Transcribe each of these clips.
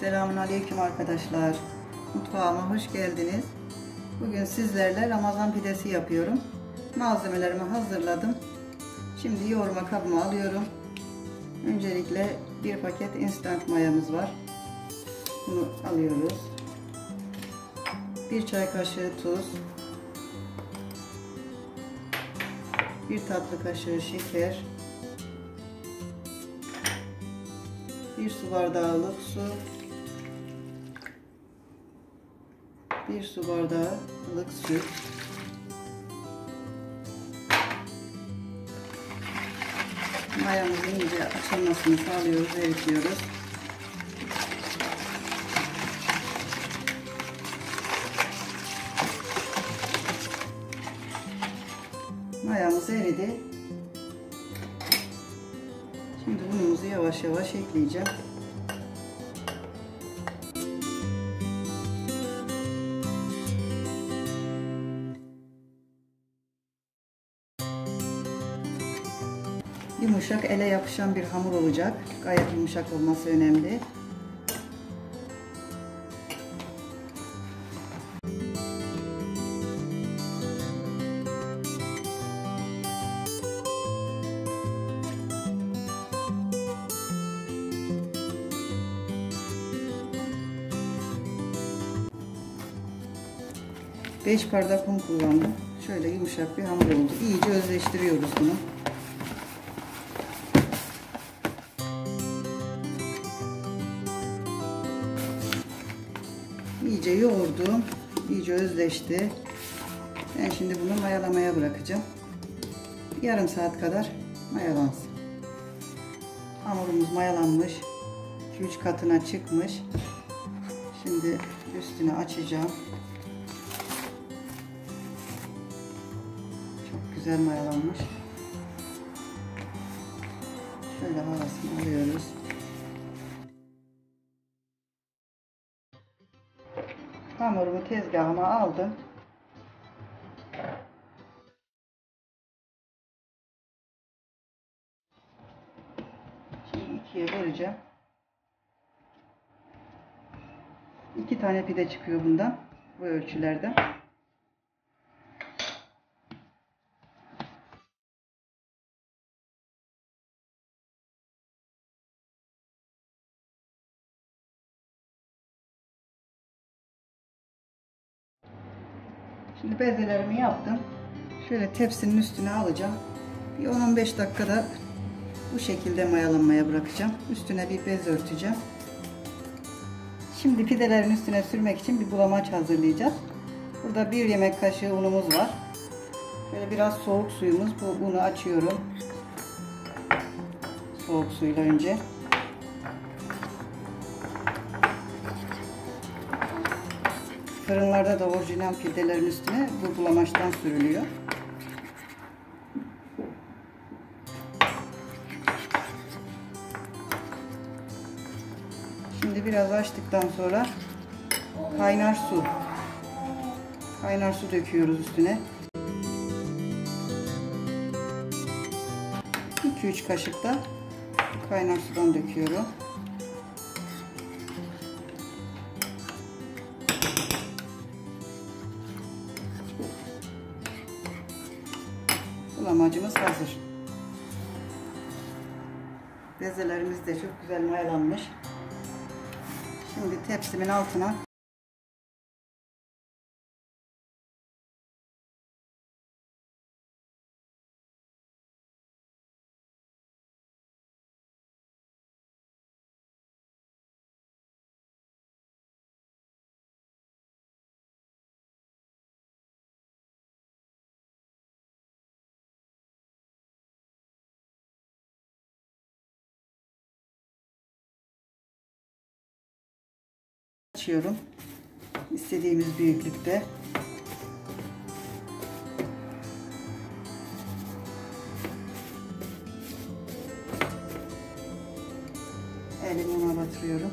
Selamünaleyküm arkadaşlar. Mutfağıma hoş geldiniz. Bugün sizlerle Ramazan pidesi yapıyorum. Malzemelerimi hazırladım. Şimdi yoğurma kabıma alıyorum. Öncelikle bir paket instant mayamız var. Bunu alıyoruz. Bir çay kaşığı tuz. Bir tatlı kaşığı şeker. Bir su bardağılık su, bir su bardağılık süt, mayamızın iyice açılmasını sağlıyoruz, eritiyoruz. Mayamız eridi. Şimdi unumuzu yavaş yavaş ekleyeceğim. Yumuşak, ele yapışan bir hamur olacak. Gayet yumuşak olması önemli. Beş bardak un kullandım. Şöyle yumuşak bir hamur oldu. İyice özleştiriyoruz bunu. İyice yoğurdum. İyice özleşti. Ben şimdi bunu mayalamaya bırakacağım. Yarım saat kadar mayalansın. Hamurumuz mayalanmış. 2-3 katına çıkmış. Şimdi üstünü açacağım. Güzel mayalanmış. Şöyle havasını alıyoruz. Hamurumu tezgahıma aldım. Şimdi ikiye böleceğim. 2 tane pide çıkıyor bundan. Bu ölçülerde. Şimdi bezelerimi yaptım. Şöyle tepsinin üstüne alacağım. Bir 10-15 dakikada bu şekilde mayalanmaya bırakacağım. Üstüne bir bez örteceğim. Şimdi pidelerin üstüne sürmek için bir bulamaç hazırlayacağız. Burada 1 yemek kaşığı unumuz var. Şöyle biraz soğuk suyumuz. Bu unu açıyorum. Soğuk suyla önce. Fırınlarda da orijinal pidelerin üstüne bu bulamaçtan sürülüyor. Şimdi biraz açtıktan sonra kaynar su döküyoruz üstüne. 2-3 kaşık da kaynar sudan döküyorum. Bulamacımız hazır. Bezelerimiz de çok güzel mayalanmış. Şimdi tepsimin altına açıyorum. İstediğimiz büyüklükte. Elimi ona batırıyorum.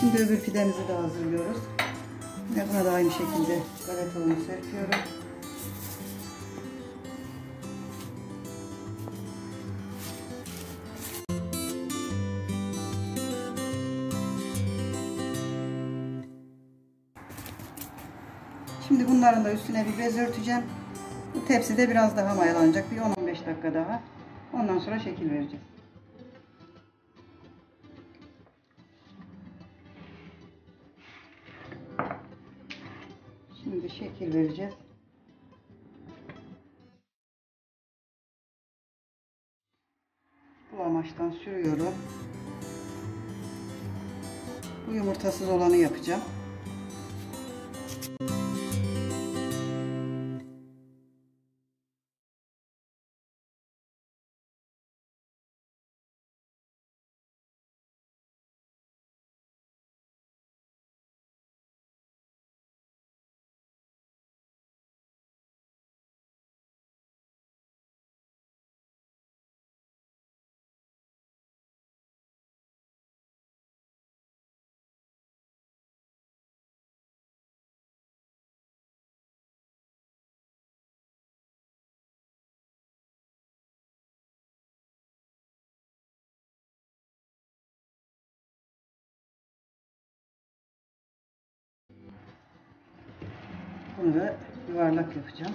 Şimdi öbür pidemizi de hazırlıyoruz. Ve buna da aynı şekilde galeta unu serpiyorum. Şimdi bunların da üstüne bir bez örteceğim. Bu tepsi de biraz daha mayalanacak. Bir 10-15 dakika daha. Ondan sonra şekil vereceğiz. Şimdi şekil vereceğiz. Bulamaçtan sürüyorum. Bu yumurtasız olanı yapacağım. Bunu da yuvarlak yapacağım.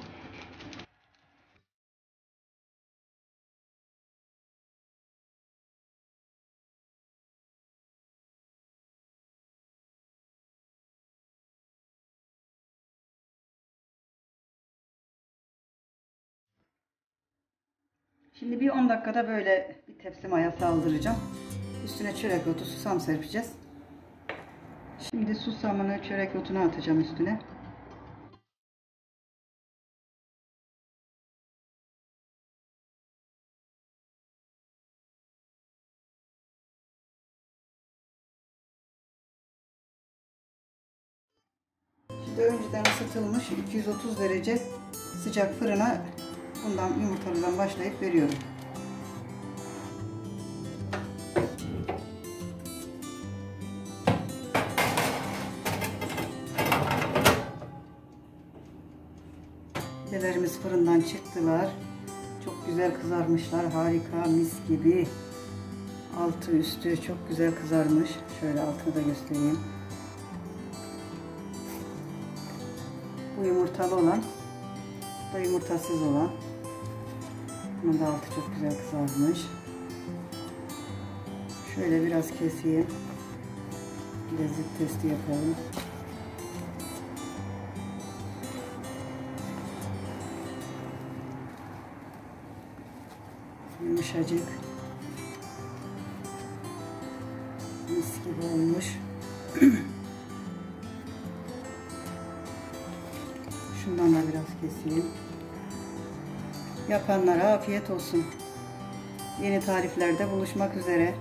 Şimdi bir 10 dakikada böyle bir tepsi maya saldıracağım. Üstüne çörek otu, susam serpeceğiz. Şimdi susamını çörek otuna atacağım üstüne. Önceden ısıtılmış 230 derece sıcak fırına bundan yumurtalıdan başlayıp veriyorum. Pidelerimiz fırından çıktılar. Çok güzel kızarmışlar. Harika, mis gibi. Altı üstü çok güzel kızarmış. Şöyle altını da göstereyim. Bu yumurtalı olan, bu da yumurtasız olan. Bunun da altı çok güzel kızarmış. Şöyle biraz keseyim. Lezzet testi yapalım. Yumuşacık. Mis gibi olmuş. Şundan da biraz keseyim. Yapanlara afiyet olsun. Yeni tariflerde buluşmak üzere.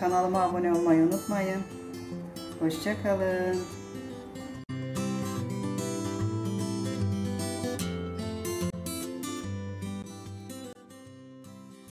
Kanalıma abone olmayı unutmayın. Hoşça kalın.